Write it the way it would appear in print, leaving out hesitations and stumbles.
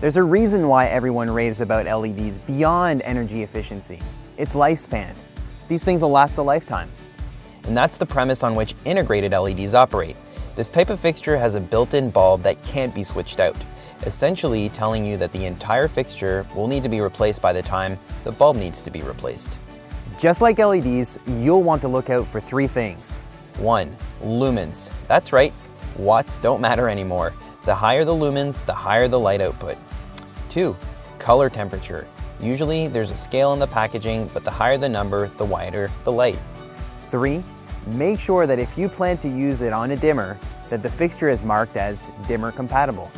There's a reason why everyone raves about LEDs beyond energy efficiency. It's lifespan. These things will last a lifetime. And that's the premise on which integrated LEDs operate. This type of fixture has a built-in bulb that can't be switched out, essentially telling you that the entire fixture will need to be replaced by the time the bulb needs to be replaced. Just like LEDs, you'll want to look out for three things. 1. Lumens. That's right, watts don't matter anymore. The higher the lumens, the higher the light output. 2. Color temperature. Usually there's a scale in the packaging, but the higher the number, the wider the light. 3. Make sure that if you plan to use it on a dimmer, that the fixture is marked as dimmer compatible.